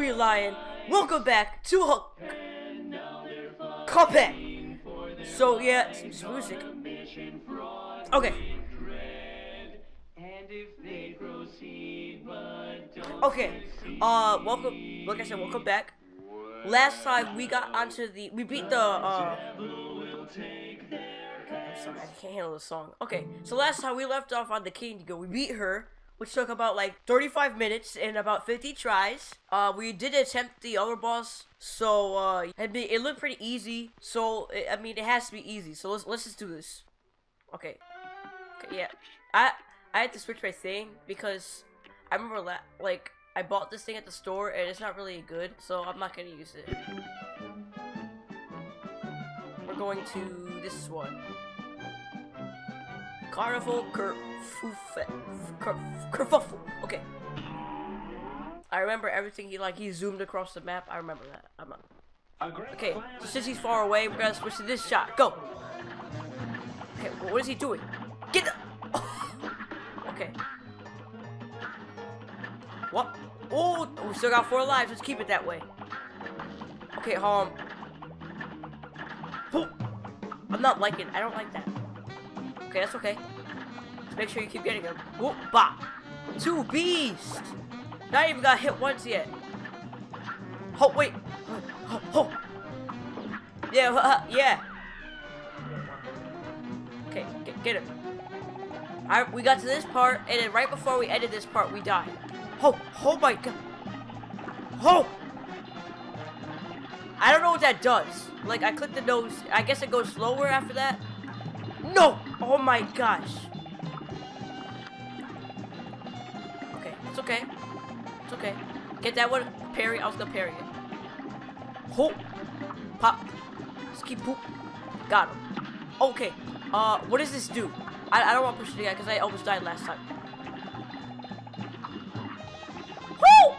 Hungry Lion. Welcome back to Cuphead. So yeah, some music. Okay. Okay. Welcome. Like I said, welcome back. Last time we got onto the, we beat the. I'm sorry, I can't handle the song. Okay, so last time we left off on the King Go. We beat her, which took about like 35 minutes and about 50 tries. We did attempt the other boss, so it looked pretty easy. So I mean, it has to be easy. So let's just do this. Okay. Okay, yeah. I had to switch my thing because I remember like I bought this thing at the store and it's not really good, so I'm not gonna use it. We're going to this one. Carnival Kerfuffle. Okay. I remember everything. He zoomed across the map. I remember that. I'm not. Okay. So since he's far away, we're gonna switch to this shot. Go. Okay. Well, what is he doing? Get up. Okay. What? Oh, we still got 4 lives. Let's keep it that way. Okay. I'm not liking. I don't like that. Okay, that's okay. Just make sure you keep getting them. Whoop, bop. 2 beasts. Not even got hit once yet. Oh, wait. Oh. Yeah, yeah. Okay, get him. We got to this part, and then right before we ended this part, we died. Oh, oh my god. Oh. I don't know what that does. Like, I clicked the nose. I guess it goes slower after that. No! Oh my gosh. Okay, it's okay. It's okay. Get that one. Parry. I was gonna parry it. Ho! Pop. Ski poop. Got him. Okay. What does this do? I don't want to push it again because I almost died last time. Woo!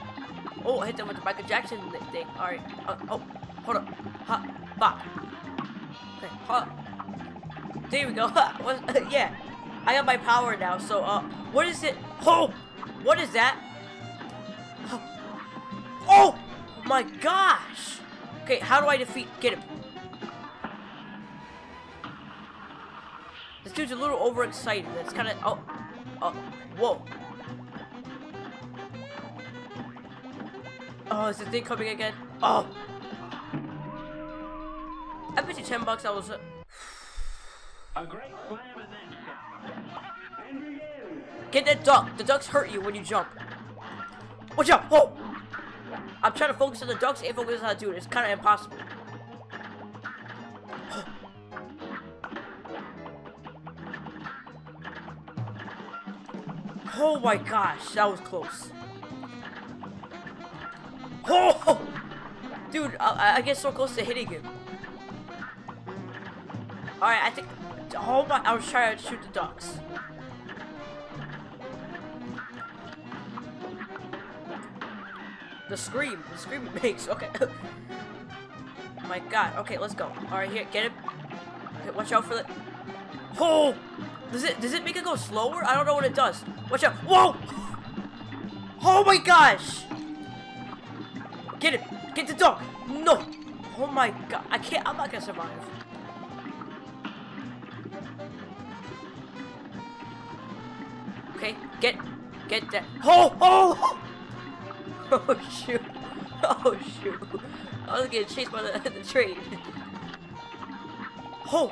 Oh, I hit them with the Michael Jackson thing. Alright. Oh, hold up. Ha. Bop. Okay. Ha. There we go. Yeah, I got my power now. So, what is it? Oh, what is that? Oh my gosh. Okay, how do I defeat? Get him. This dude's a little overexcited. That's kind of. Oh, whoa. Oh, is the thing coming again? Oh. I bet you $10 I was. A great slam and then get that duck. The ducks hurt you when you jump. Watch out! Whoa! I'm trying to focus on the ducks and focus on how to do it. It's kind of impossible. Oh my gosh, that was close. Oh! Dude, I get so close to hitting him. Alright, I think. Oh my, I was trying to shoot the ducks. The scream it makes, okay. Oh my god, okay, let's go. Alright, here, get him. Okay, watch out for the. Oh! Does it make it go slower? I don't know what it does. Watch out. Whoa! Oh my gosh! Get him! Get the dog! No! Oh my god, I'm not gonna survive. Okay, get that. Oh, oh, oh! Oh shoot! Oh shoot! I was getting chased by the train. Oh! Okay.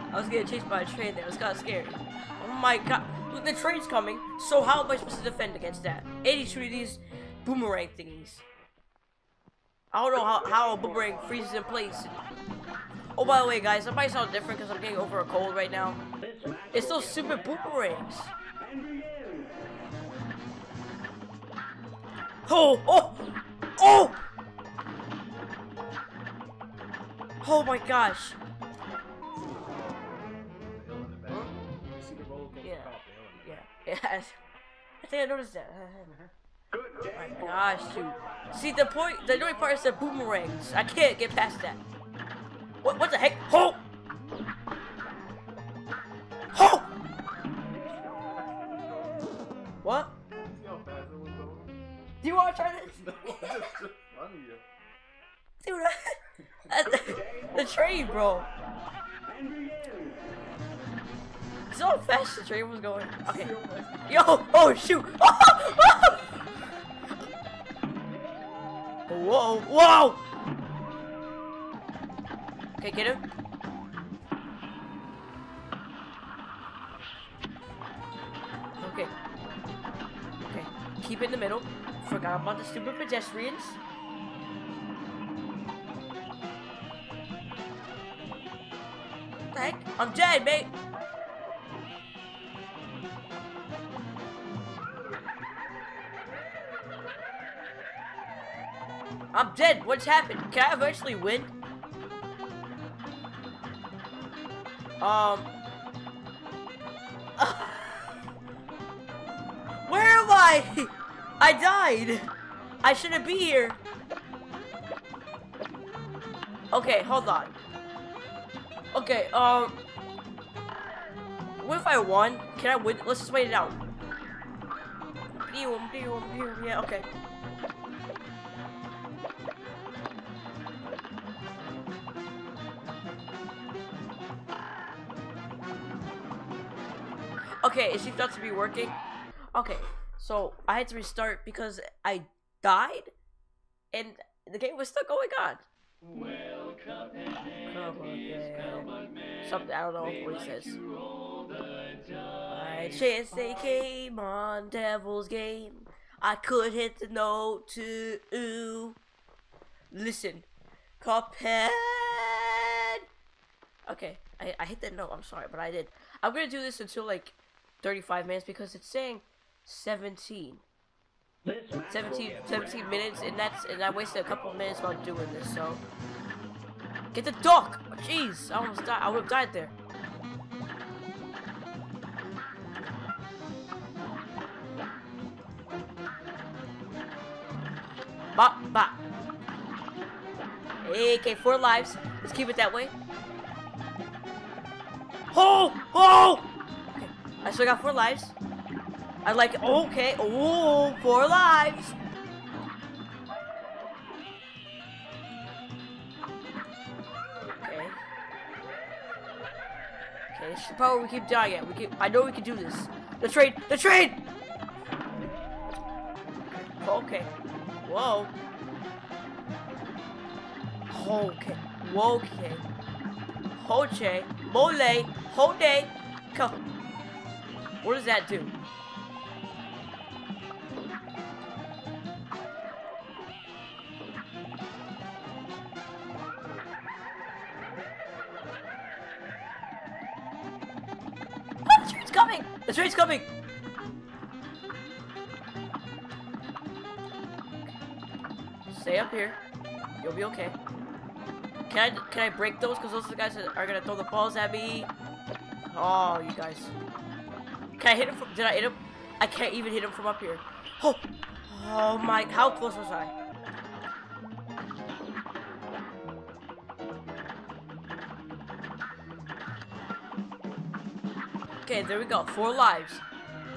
I was getting chased by a train there. It was kind of scary. Oh my god! Look, the train's coming. So how am I supposed to defend against that? 82 of these boomerang thingies. I don't know how a boomerang freezes in place. Oh, by the way, guys, I might sound different because I'm getting over a cold right now. It's those stupid boomerangs. Oh, oh, oh! Oh my gosh. Yeah, yeah, yeah. I think I noticed that. Oh my gosh, dude. See, the annoying part is the boomerangs. I can't get past that. What the heck? Oh! What? See how fast it was going? Do you want to try this? No, it's just in front of you. Dude, the train, bro. See how fast the train was going? Okay. Yo! Oh, shoot! Whoa! Whoa! Okay, get him. Okay. Okay. Keep in the middle. Forgot about the stupid pedestrians. What the heck? I'm dead, mate! I'm dead! What's happened? Can I eventually win? Where am I? I died! I shouldn't be here! Okay, hold on. Okay, what if I won? Can I win? Let's just wait it out. Yeah, okay. Okay, it seems not to be working. Okay, so I had to restart because I died and the game was still going on. Well, Cuphead. Something, I don't know what it says. By chance they came on Devil's Game. I could hit the note too. Listen, Cuphead. Okay, I hit that note, I'm sorry, but I did. I'm gonna do this until like 35 minutes because it's saying 17 minutes, and that's, and I wasted a couple minutes while doing this. So get the dog. Jeez, I almost died. I would have died there. Bop bop. Okay, 4 lives. Let's keep it that way. Oh, oh. I still got 4 lives. I like it. Okay. Oh, 4 lives. Okay. Okay, this is the power we keep dying at. I know we can do this. The train! The train! Okay. Whoa. Okay. Okay. Hoche. Mole. Hode. Come. What does that do? Oh, the train's coming! The train's coming! Stay up here. You'll be okay. Can I break those? Because those are the guys that are gonna throw the balls at me. Oh, you guys. Can I hit him from, did I hit him? I can't even hit him from up here. Oh, oh my, how close was I? Okay, there we go, 4 lives.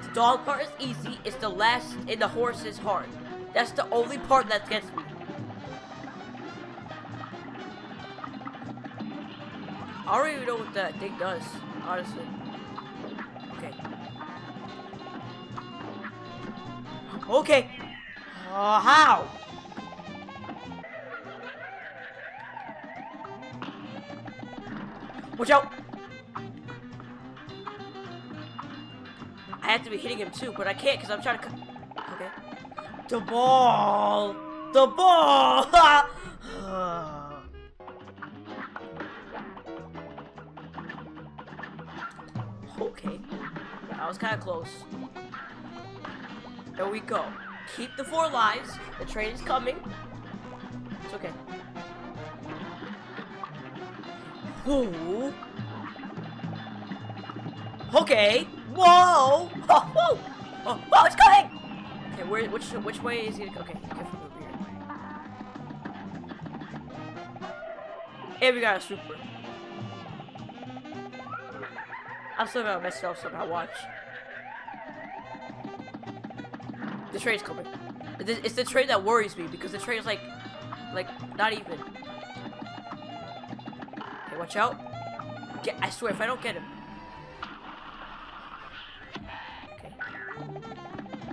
The dog part is easy, it's the last, and the horse is hard. That's the only part that gets me. I don't even know what that thing does, honestly. Okay. How? Watch out! I have to be hitting him too, but I can't because I'm trying to. Okay. The ball. The ball. Okay. That was kind of close. There we go. Keep the 4 lives. The train is coming. It's okay. Ooh. Okay. Whoa. Oh, whoa. Oh, whoa, it's coming. Okay, where? Which way is he? Okay, careful over here. And we got a super. I'm still gonna mess it up somehow. Watch. The train's coming. It's the train that worries me, because the train's like, not even. Okay, watch out. I swear, if I don't get him.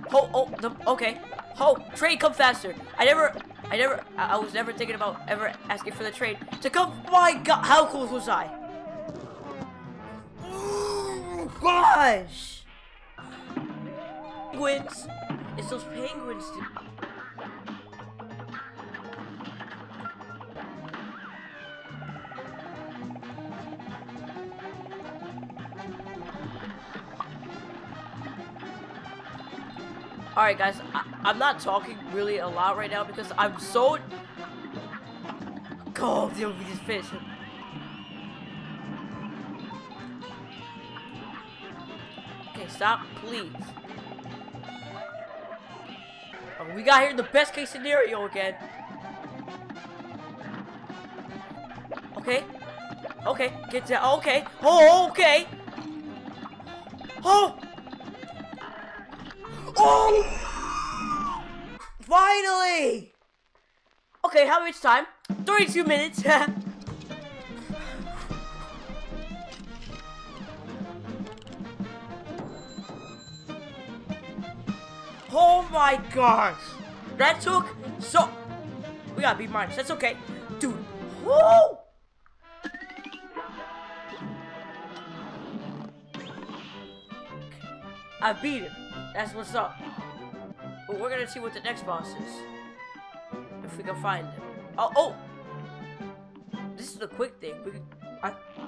Okay. Okay. Ho, train, come faster. I was never thinking about ever asking for the train to come. My God, how close was I? Oh, gosh. Penguins. It's those penguins, dude. Alright guys, I'm not talking really a lot right now because I'm so... God, deal with these fish. Okay, stop, please. Oh, we got here in the best case scenario again. Okay. Okay, get down. Okay. Oh, okay. Oh! Oh! Finally! Okay, how much time? 32 minutes. Oh my gosh! That took so... We gotta be minus. That's okay. Dude. Whoa! I beat him. That's what's up. But we're gonna see what the next boss is. If we can find him. Oh! This is the quick thing.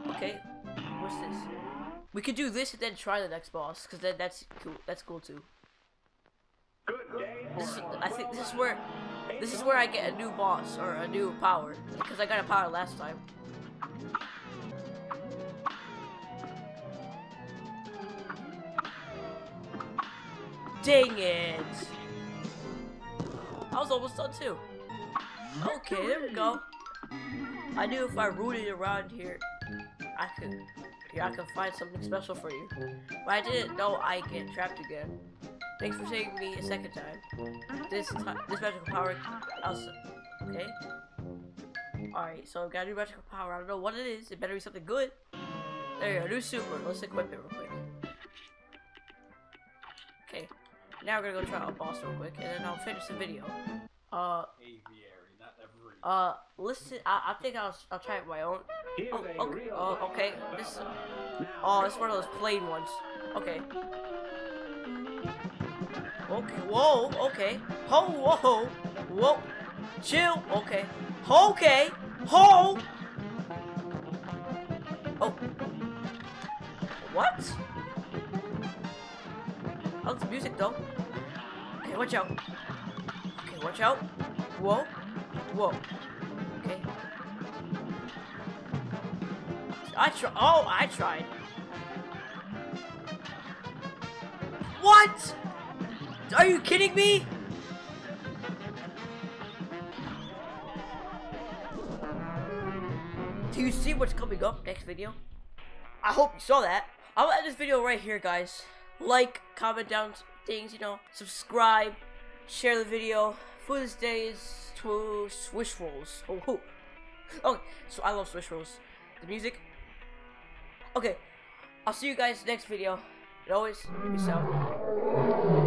Okay. What's this? We could do this and then try the next boss. Because then that's cool. That's cool too. I think this is where... This is where I get a new boss. Or a new power. Because I got a power last time. Dang it! I was almost done too. Okay, there we go. I knew if I rooted around here, I could find something special for you. But I didn't know I get trapped again. Thanks for saving me a second time. This magical power. Okay. All right, so I've got a new magical power. I don't know what it is. It better be something good. There you go, new super. Let's equip it real quick. Okay. Now we're gonna go try out a boss real quick, and then I'll finish the video. Aviary, not every. Listen, I think I'll try it my own. Okay. This. Oh, it's one of those plain ones. Okay. Okay. Whoa. Okay. Ho. Whoa. Whoa. Chill. Okay. Okay. Ho. Oh. What? I love the music though. Okay, watch out. Okay, watch out. Whoa. Whoa. Okay. I tried. What? Are you kidding me? Do you see what's coming up next video? I hope you saw that. I'll end this video right here, guys. Like, comment down things, you know, subscribe, share the video. For this day is Swish Rolls. Okay, so I love Swish Rolls. The music. Okay, I'll see you guys next video. And always, peace out.